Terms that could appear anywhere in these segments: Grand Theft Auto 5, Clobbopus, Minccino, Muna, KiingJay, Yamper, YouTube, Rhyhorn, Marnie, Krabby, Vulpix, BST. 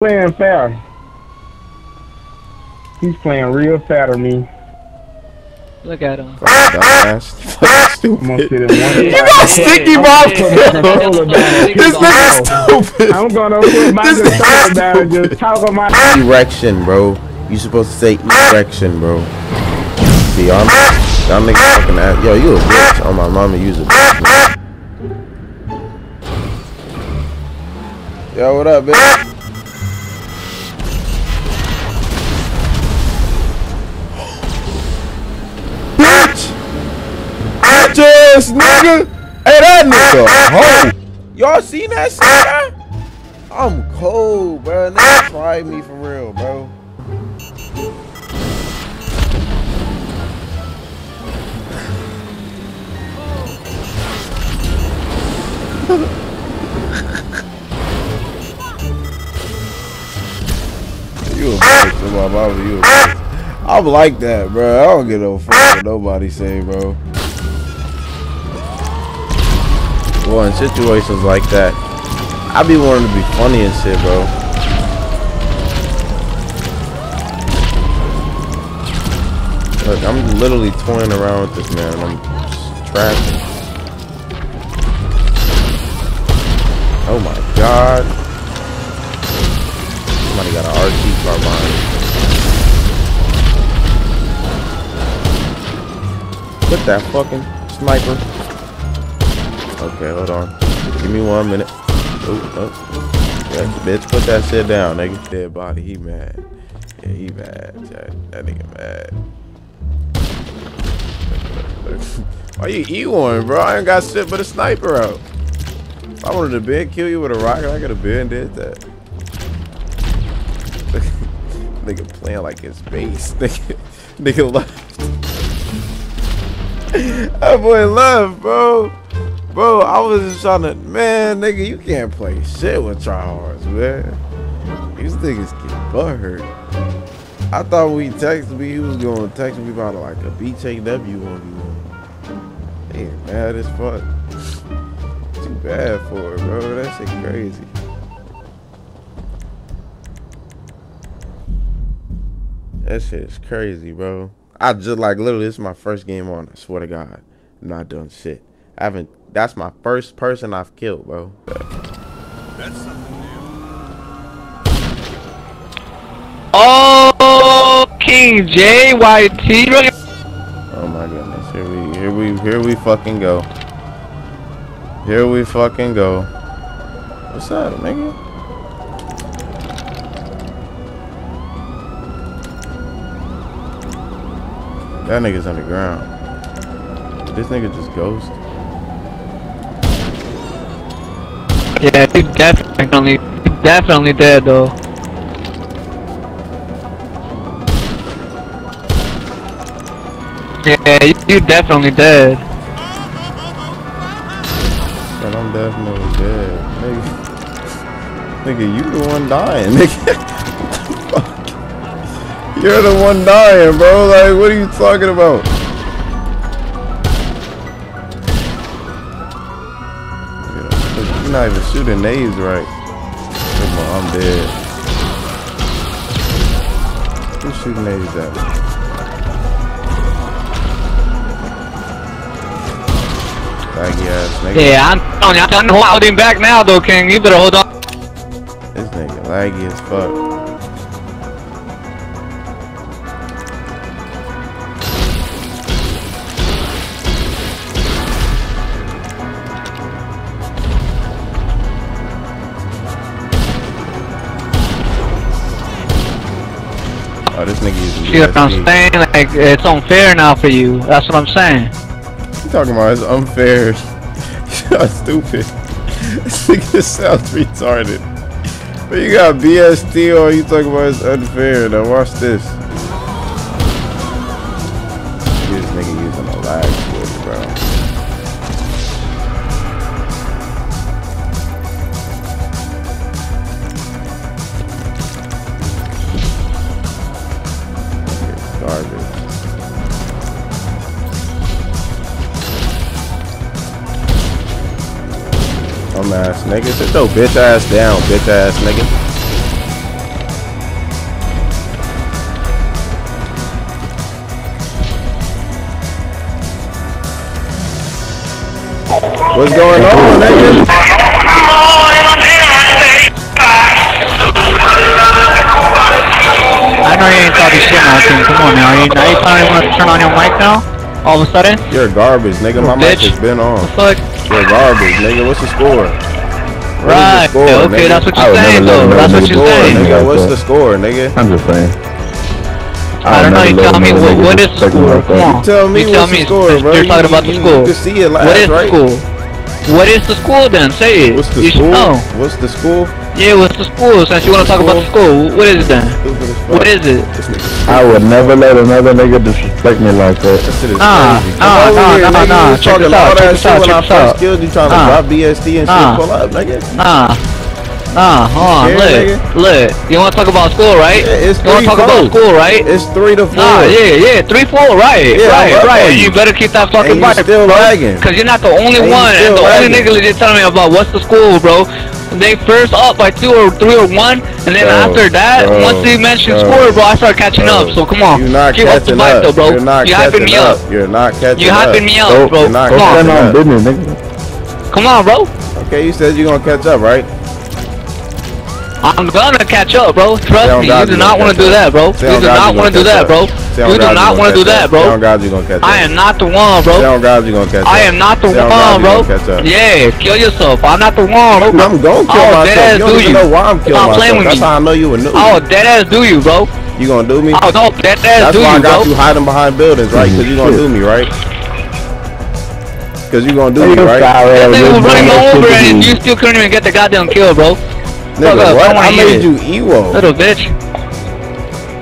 Playing fair. He's playing real fair to me. Look at him. That's stupid. You got sticky balls. This nigga stupid. I'm gonna put my controller down and just talk on my erection, bro. You supposed to say erection, bro. See, I'm making fucking ass. Yo, you a bitch. Oh, my mama, you's a bitch. Man. Yo, what up, bitch? Just nigga, hey that nigga, ho! Y'all seen that shit? I'm cold, bro. Nigga tried me for real, bro. You a bitch, my mama, you a bitch. I'm like that, bro. I don't give no fuck what nobody say, bro. Well, in situations like that, I be wanting to be funny and shit, bro. Look, I'm literally toying around with this man, and I'm trashing. Oh my god! Somebody got an RT car behind. Put that fucking sniper. Okay, hold on. Give me 1 minute. Oh. Yeah, bitch, put that shit down, nigga. Dead body, he mad. Yeah, he mad. That nigga mad. Why you E1, bro? I ain't got shit but a sniper out. If I wanted to bend kill you with a rocket, I could have been did that. Nigga playing like his base. Nigga left. That boy left, bro. Bro, I was just trying to, man, nigga, you can't play shit with tryhards, man. These niggas get butthurt. I thought when he texted me, he was going to text me about like a BKW on you. They ain't mad as fuck. Too bad for it, bro. That shit crazy. That shit is crazy, bro. I just like, literally, this is my first game on, I swear to God. I'm not done shit. I haven't. That's my first person I've killed, bro. That's something new. Oh, KiingJay, YT. Oh my goodness! Here we fucking go. Here we fucking go. What's up, nigga? That nigga's underground. Did this nigga just ghost? Yeah, he's definitely dead though. Yeah, you definitely dead. And I'm definitely dead, nigga. Nigga, you the one dying, nigga. You're the one dying, bro. Like, what are you talking about? I'm not even shooting nades right. Come on, I'm dead. Who's shooting nades at me? Baggy ass nigga. Yeah, I'm holding back now though, King. You better hold on. This nigga laggy as fuck. Oh, this nigga is. You know what I'm saying? Like, it's unfair now for you. That's what I'm saying. You talking about it's unfair? You're stupid. This nigga sounds retarded. But you got BST on. You talking about it's unfair? Now watch this. This nigga using a lag switch, bro. Dumbass nigga, sit your bitch ass down, bitch ass nigga. What's going on, nigga? I know you ain't talking shit now, King. Come on now. Are you finally want to turn on your mic now? All of a sudden? You're garbage, nigga. My mic has been on. What the fuck? You're garbage, nigga. What's the score? What right. Score, yeah, okay, nigga? That's what you're saying, though. That's what you're saying. Nigga, what's the score, nigga? I'm just saying. I don't know, you tell me what is school? You tell me what's the score, bro. You're talking about the school. What is school? What is the school then? Say it. What's the school? What's the school? Yeah, what's the school? Since you want to talk about the school, what is it then? What is it? I would never let another nigga disrespect me like that. Nah. Check this out, check this out, check this out. You trying to drop BST and shit, pull up, nigga? Hold on, look, you wanna talk about school, right? Yeah, it's 3-4. Yeah, 3-4, right, yeah, right. You better keep that fucking back, bro. Lagging. Cause you're not the only one, and the only nigga that just telling me about what's the school, bro. They first up by 2 or 3 or 1, and then after that, once they mention score, bro, I start catching up. So come on, keep up the fight, though, bro. You hyping me up. You're not catching up. You hyping me up, bro. Come on, bro. Okay, you said you're gonna catch up, right? I'm gonna catch up, bro. Trust me, you do not want to do that, bro. You do not want to do that, bro. You do not want to do that, bro. I am not the one, bro. I am not the one, bro. Yeah, kill yourself. I'm not the one, bro. I'm gonna kill myself. You don't even know why I'm killing myself. That's how I know you were new. Oh, deadass do you, bro. You gonna do me? Oh, no, deadass do you, bro. That's why I got you hiding behind buildings, right? Because you gonna do me, right? Because you gonna do me, right? That thing was running over and you still couldn't even get the goddamn kill, bro. Nigga, what? I made you evil. Little bitch.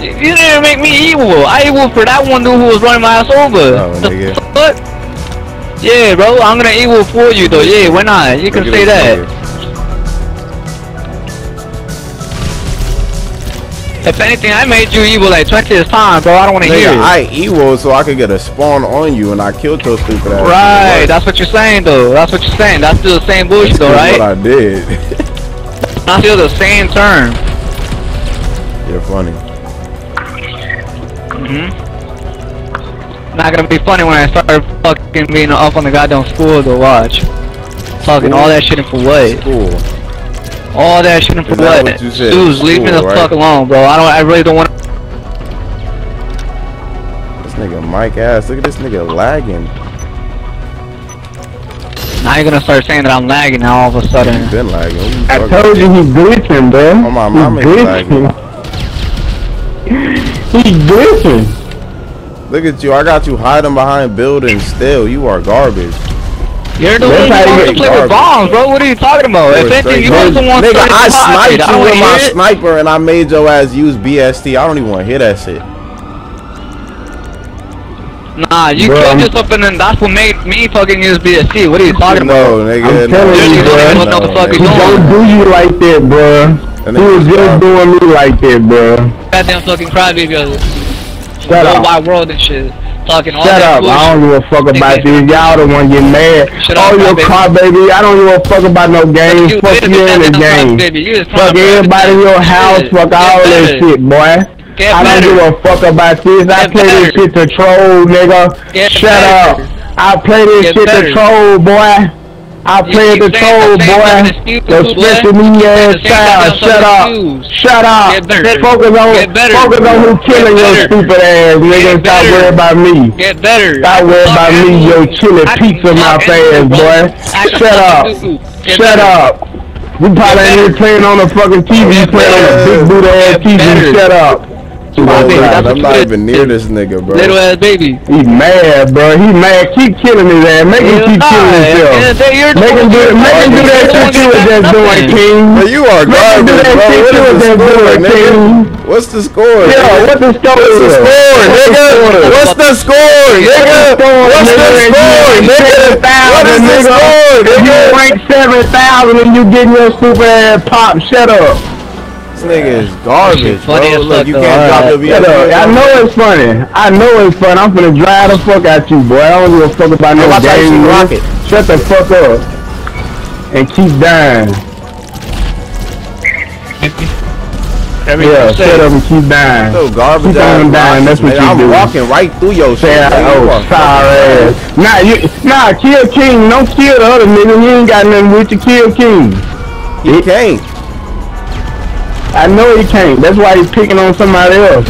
You didn't make me evil. I evil for that one dude who was running my ass over. No, nigga. What? Yeah, bro. I'm gonna evil for you though. Yeah, why not? You can say that. If anything, I made you evil like 20th time, bro. I don't want to hear it. I evil so I could get a spawn on you and I killed your stupid ass. Right. That's what you're saying though. That's what you're saying. That's still the same bullshit though, right? That's what I did. I feel the same term. You're funny. Not gonna be funny when I start fucking being up on the goddamn school to watch. Talking all that shit in for what? School. All that shit in for what? Dudes, leave me the fuck alone, bro. I really don't want. This nigga Mike ass. Look at this nigga lagging. Now you're gonna start saying that I'm lagging now all of a sudden. You've been lagging. I told you he's glitching, bro. Oh, my mama is lagging. He's glitching. Look at you. I got you hiding behind buildings still. You are garbage. You're the one who wants to play with bombs, bro. What are you talking about? If anything, you was the one who started. Nigga, I sniped you with my sniper and I made your ass use BST. I don't even want to hear that shit. Nah, you killed yourself and then that's what made me fucking use BST. What are you talking about? No, nigga. I'm telling you, bro. Don't do you like that, bro. He was just doing me like that, bro. Goddamn fucking crybaby. Shut up. Worldwide world and shit. Talking all that bullshit. Shut up. I don't give a fuck about this. Y'all the one getting mad. All your crybaby. I don't give a fuck about no games. Fuck you in the game. Fuck everybody in your house. Fuck all that shit, boy. I don't give a fuck about this. I play this shit to troll, nigga. Shut up. I play this shit to troll, boy. I play the troll, boy. You're stupid media child. Shut up. Shut up. Focus on who killing your stupid ass, nigga. Stop worrying about me. Get better. Stop worrying about me, your chilling pizza mouth ass, boy. Shut up. Shut up. We probably ain't here playing on a fucking TV, playing on a big booty ass TV. Shut up. I'm not even near this nigga, bro. Little ass baby. He's mad, bro. He's mad. Keep killing his ass. Make him keep killing himself. Make him do that shit you was just doing, King. You are garbage, bro. What's the score? Yeah, what's the score? What's the score, nigga? What's the score, nigga? What's the score, nigga? What is the score, nigga? You rank 7,000 and you getting your stupid ass pop. Shut up. This nigga is garbage, bro. Look, you can't drop the BST. I know it's funny. I know it's funny. I'm finna dry the fuck out you, boy. I don't give a fuck about no game. Shut the fuck up. And keep dying. Yeah, shut up and keep dying. So garbage keep on dying. That's what you do. I'm walking right through your shit. Oh, sorry. Nah, kill King. Don't kill the other nigga. He ain't got nothing with you. Kill King. He can't. I know he can't. That's why he's picking on somebody else.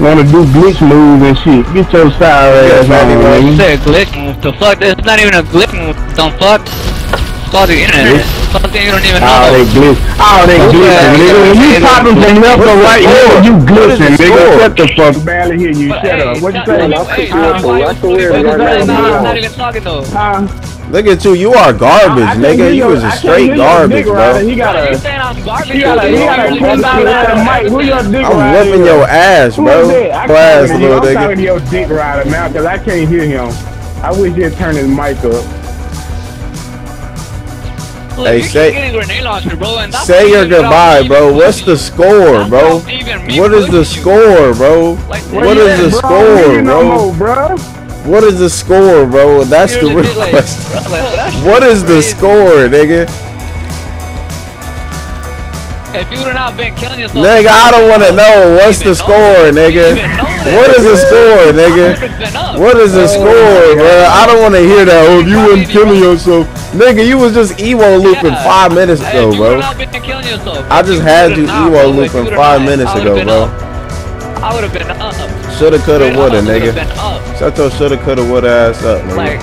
Wanna do glitch moves and shit. Get your sorry ass on, man. You said glitch move. The fuck? That's not even a glitch move. Don't fuck. It's called the internet. Something you don't even know. Oh, they glitch. Oh, they glitching, nigga. When you popping from left or right, you glitching, nigga. Shut the fuck. Barely hear you. Shut up. What you saying? I'm not even talking though. Look at you. You are garbage, nigga. You was a straight garbage, bro. He got a. I'm whipping your ass, bro. Blast, little nigga. I'm talking to your dick rider now because I can't hear him. I wish he'd turn his mic up. Hey, say your goodbye, bro. What's the score, bro? What is the score, bro? What is the score, bro? What is the score, bro? That's the real question. What is the score, nigga? If you would not been killing yourself, nigga, I don't want to know. What's the score, nigga? What is the score, nigga? What is the score, bro? I don't want to hear that. Oh, if you weren't killing yourself, nigga, you was just Evo looping 5 minutes ago, bro. I just had you Evo looping 5 minutes ago, bro. I would have been up. Shoulda, coulda, woulda, nigga. Shut your shoulda, coulda, woulda ass up, nigga.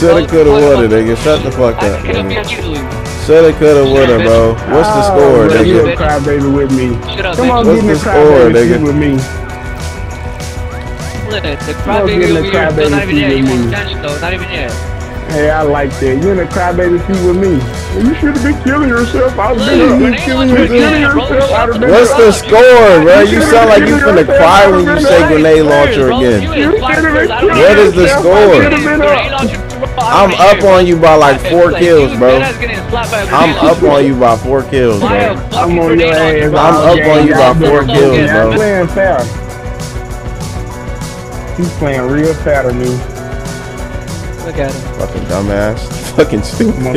Shoulda, coulda, woulda, nigga. Shut the fuck up, nigga. Shoulda, coulda, woulda, bro. What's the score, nigga? You a crybaby with me. Come on, get in the crybaby with me. Come on, get in the crybaby with me. Hey, I like that. You in the crybaby feud with me. You should have been killing yourself. I was killing yourself. What's the score, bro? You sound like you finna cry when you say grenade launcher again. What is the score? I'm up on you by like 4 kills, bro. I'm up on you by 4 kills, bro. I'm on your ass. I'm up on you by 4 kills, bro. He's playing fair. He's playing real fair to me. Look at him. Fucking dumbass. Fucking stupid. You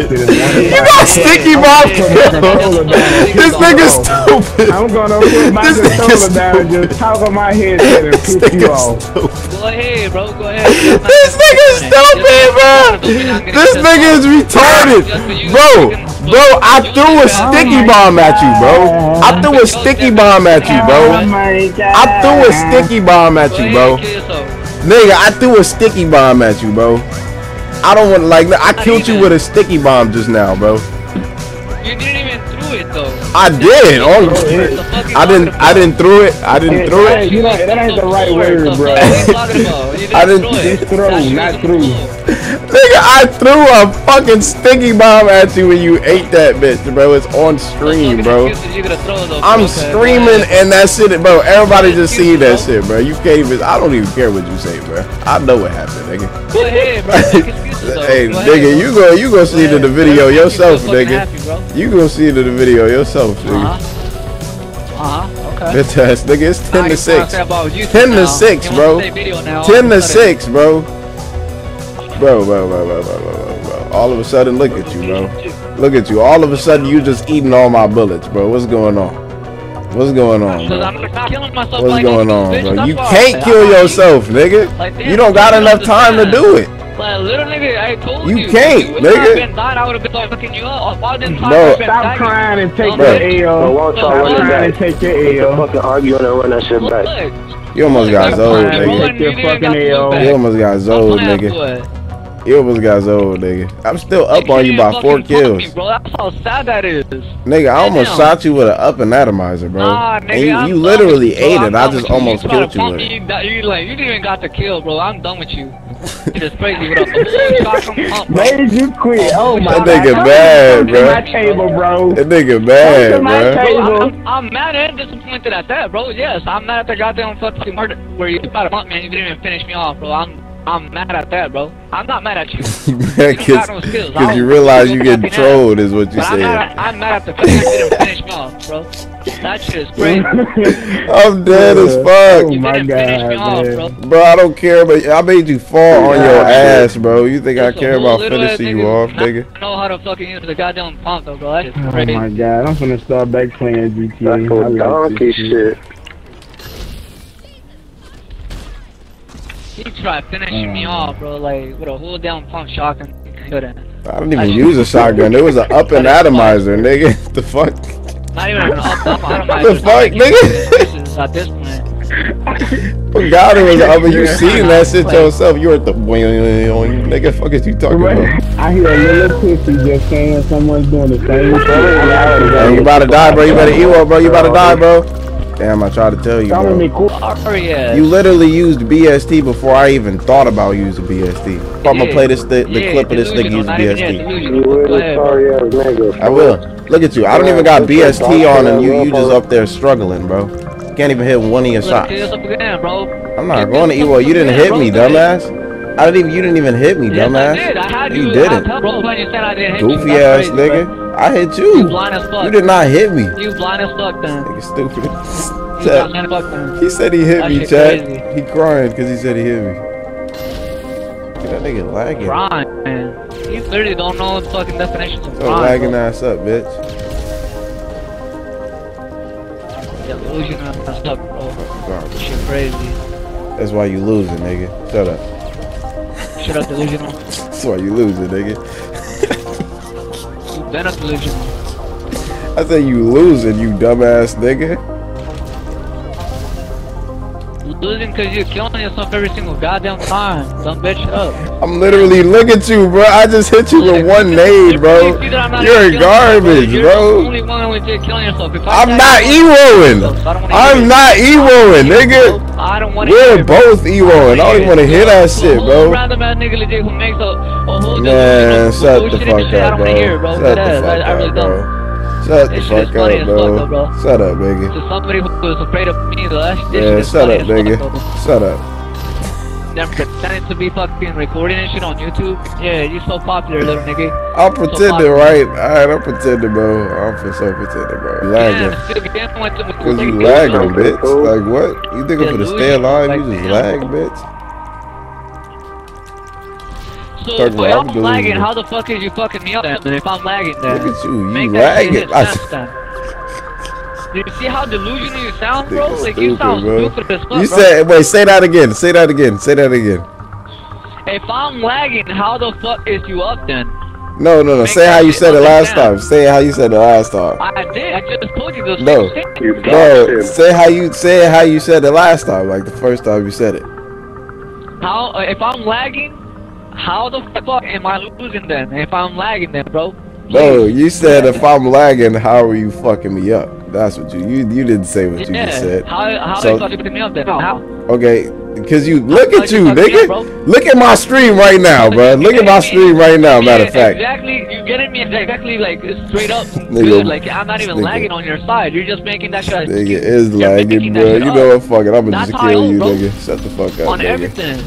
got sticky bomb kill. This nigga's stupid. I'm gonna put my controller down and just talk on my head and piss you off. Go ahead, bro. Go ahead. This nigga's stupid, bro. This nigga is retarded, bro. Bro, I threw a sticky bomb at you, bro. I threw a sticky bomb at you, bro. I threw a sticky bomb at you, bro. Nigga, I threw a sticky bomb at you, bro. I don't want like I killed you with a sticky bomb just now, bro. You didn't even throw it though. I did. I didn't throw it. You know, that ain't the right word, bro. I didn't throw, not through. Nigga, I threw a fucking sticky bomb at you when you ate that bitch, bro. It's on stream, bro. I'm streaming and that shit, bro. Everybody just see that shit, bro. You can't even. I don't even care what you say, bro. I know what happened, nigga. Go ahead, bro. Hey, nigga, you go see it in the video yourself, nigga. You go see it in the video yourself, nigga. Okay. Bitch-ass nigga, it's 10 to 6. 10 to 6, bro. 10 to 6, bro. Bro. All of a sudden, look at you, bro. Look at you. All of a sudden, you just eating all my bullets, bro. What's going on? What's going on, bro? What's going on, bro? You can't kill yourself, nigga. You don't got enough time to do it. Like, little nigga, I told you. You can't, nigga. I would have been talking to you up. Bro, stop crying and take the AO. Bro, stop crying and take the AO. Fucking arguing and run that shit back. You almost got zold, nigga. Your fucking AO. You almost got zold, nigga. You almost got zold, nigga. I'm still up on you by 4 kills. Bro, that's how sad that is. Nigga, I almost shot you with an up and atomizer, bro. And you literally ate it. I just almost killed you with it. You didn't even got the kill, bro. I'm done with you. It is crazy. Where did you quit? Oh my god. That nigga bad, bro. My table, bro. That nigga bad, bro. I'm mad and disappointed at that, bro. Yes, I'm mad at the goddamn fucking murder where you about a month, man. You didn't even finish me off, bro. I'm I'm mad at that, bro. I'm not mad at you. Because you realize you get trolled, is what you saying. I'm mad at the fact you didn't finish me off, bro. That shit is crazy. I'm dead as fuck. You didn't finish me off, bro. Bro, I don't care, but I made you fall on your ass, bro. You think I care about finishing you off, nigga? I know how to fucking use the goddamn pump, though, bro. That shit's crazy. Oh my god, I'm finna start back playing GTA. That's donkey shit. He tried finishing me off, bro, like, with a whole down pump shotgun. I didn't even use a shotgun. It was an up and atomizer, nigga. The fuck? Not even an up atomizer. The fuck, nigga? At this point. God, it was an up and you seen that shit yourself. You were at the nigga, fuck is you talking about? I hear a little pussy just saying someone's doing the same thing. You about to die, bro. You better eat one, bro. You about to die, bro. Damn, I tried to tell you, bro. You literally used BST before I even thought about using BST. If I'm gonna play this the clip of this nigga using BST. I will. Look at you. I don't even got BST on and you just up there struggling, bro. Can't even hit one of your shots. I'm not going to EWO. You didn't hit me, dumbass. You didn't even hit me, dumbass. You didn't. Goofy ass nigga. I hit you. You blind as fuck. You did not hit me. You blind as fuck, then. Nigga stupid. He said he hit me, Chad. He crying because he said he hit me. Look at that nigga lagging. Crying, man. You literally don't know the fucking definitions of crying. Lagging ass up, bitch. Delusion ass up, bro. Shit crazy. That's why you losing, nigga. Shut up. Shut up, delusional. That's why you losing, nigga. I think you losing, you dumbass nigga. Losing because you're killing yourself every single goddamn time. Dumb bitch up. I'm literally looking at you, bro. I just hit you with one nade, bro. You're garbage, bro. I'm not EWOing. I'm not EWOing, nigga. We're both EWOing. I don't want to hear that shit, bro. Man, shut the fuck up, bro. Shut the fuck up, bro. Shut the fuck up, bro. Shut up, nigga. To somebody who was afraid of me, yeah, shut up, nigga. Shut up. Them pretending to be fucking recording and shit on YouTube. Yeah, you so popular, little nigga. I'm pretending, right? Alright, I'm pretending, bro. I'm so pretending, bro. Lagging. Cause you lagging, bitch. Like what? You think I'm gonna stay alive? You just lag, bitch. So if I'm lagging, how the fuck is you fucking me up then? If I'm lagging then? Look at you, you lagging. Do you see how delusional you sound, bro? Like stupid, you sound stupid as fuck, bro. You said, wait, say that again, say that again, say that again. If I'm lagging, how the fuck is you up then? No, no, no, say how you said it last time. Say how you said it last time. I did, I just told you this. No, no, say how you said it last time, like the first time you said it. How, if I'm lagging, how the fuck am I losing then? If I'm lagging then, bro. Bro, you said if I'm lagging, how are you fucking me up? That's what you didn't say what you just said. How the fuck you picking me up then? How? Okay, because you look at you, nigga. Look at my stream right now, bro. Look at my stream right now. Matter of fact. Exactly, you getting me exactly like straight up, dude. Like I'm not even lagging on your side. You're just making that shit. Nigga is lagging, bro. You know what? Fuck it. I'm gonna just kill you, nigga. Shut the fuck up. On everything.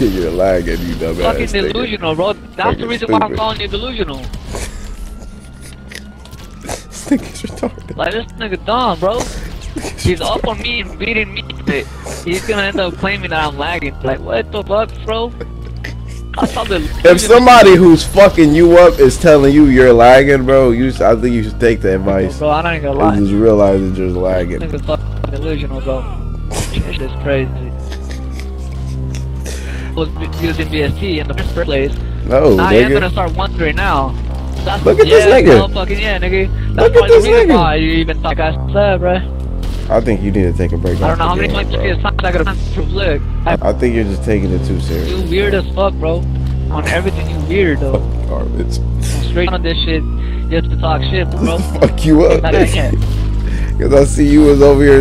You're lagging, you dumbass. Fucking delusional, bro. That's fucking the reason stupid. Why I'm calling you delusional. This nigga's retarded. Like, this nigga dumb, bro. He's up on me and beating me. He's gonna end up claiming that I'm lagging. Like, what the fuck, bro? If somebody who's fucking you up is telling you you're lagging, bro, I think you should take the advice. Bro, I don't even lie. Just realize that you're lagging. This nigga's fucking delusional, bro. Shit is crazy. Was using BST in the first place. No, now nigga. I am gonna start wondering now. That's look at this nigga. Fucking yeah, nigga. That's look at this nigga. Why you even talk ass up, bro? I think you need to take a break. I don't know how many times I gotta prove. Look, I think you're just taking it too serious. You weird as fuck, bro. On everything, you weird though. Garbage. Straight on this shit just to talk shit, bro. Fuck you up. Cause I see you was over here.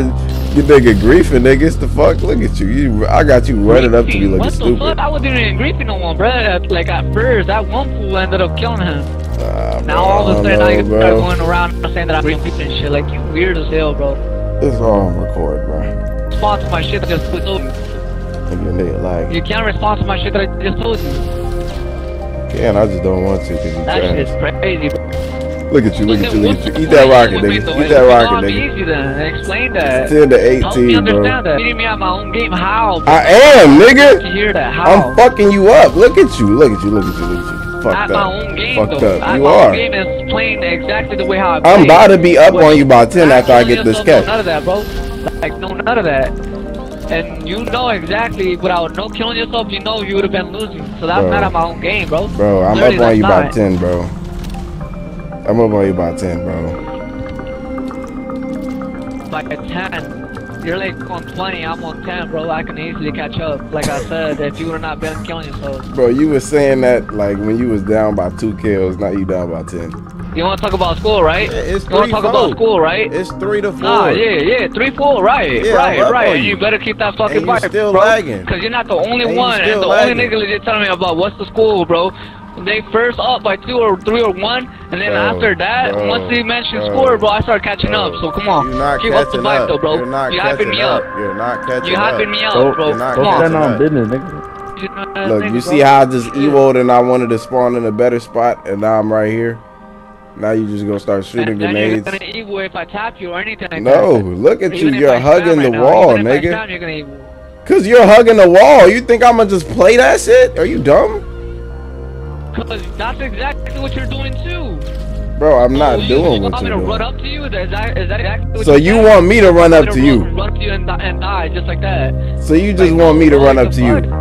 You nigga griefing, niggas the fuck? Look at you. I got you running up to me looking stupid. What the fuck? I wasn't even griefing no one, bro. Like at first, that one fool ended up killing him. Now all of a sudden, I start going around saying that I'm griefing and shit. Like you weird as hell, bro. It's all on record, bro. Sponsor my shit just put over. Like, you can't respond to my shit that I just told you. Can, I just don't want to. That shit's crazy. Look at you, look at you, look at you. Eat that rocket, nigga. Eat that rocket, nigga. Easy then. Explain that. 10 to 18, bro. Help me understand that. Beating me out my own game. How? Bro? I am, nigga. You hear that? How? I'm fucking you up. Look at you, look at you, look at you, look at you. Fucked up. My own game, fucked though. Up. You my are. Own game is playing exactly the way how I play. I'm about to be up but on you by 10 after I get this catch. None of that, bro. Like, no, none of that. And you know exactly, without no killing yourself, you know you would have been losing. So that's not my own game, bro. Bro, I'm literally up on you by 10, bro. I'm up on you by 10, bro. Like at 10, you're like on 20, I'm on 10, bro. I can easily catch up. Like I said, if you would have not been killing yourself. Bro, you were saying that like when you was down by 2 kills, now you down by 10. You want to talk about school, right? It's 3-4. You want to talk about school, right? It's 3-4. Nah, yeah, 3-4, right, yeah, right. You better keep that fucking fire, still bro, lagging. Cause you're not the only one, and the lagging. Only nigga legit telling me about what's the school, bro. They first up by 2 or 3 or 1, and then after that, once they mention score, bro, I start catching up. So come on, keep up the fight, though, bro. You're not catching up. You're not catching up. You're hyping me up, bro. Come on. On business, nigga. You know, look, you see how I just evoed and I wanted to spawn in a better spot, and now I'm right here. Now you just gonna start shooting grenades. You're gonna evil if I tap you or anything like that. Look at you. You're hugging the wall, nigga. Cause you're hugging the wall. You think I'm gonna just play that shit? Are you dumb? Cause that's exactly what you're doing too. Bro, I'm not doing what you're doing. You want me to run up to you? Is that exactly what you want me to run up to you? Run up to you and die just like that. So you just want me to run up to you?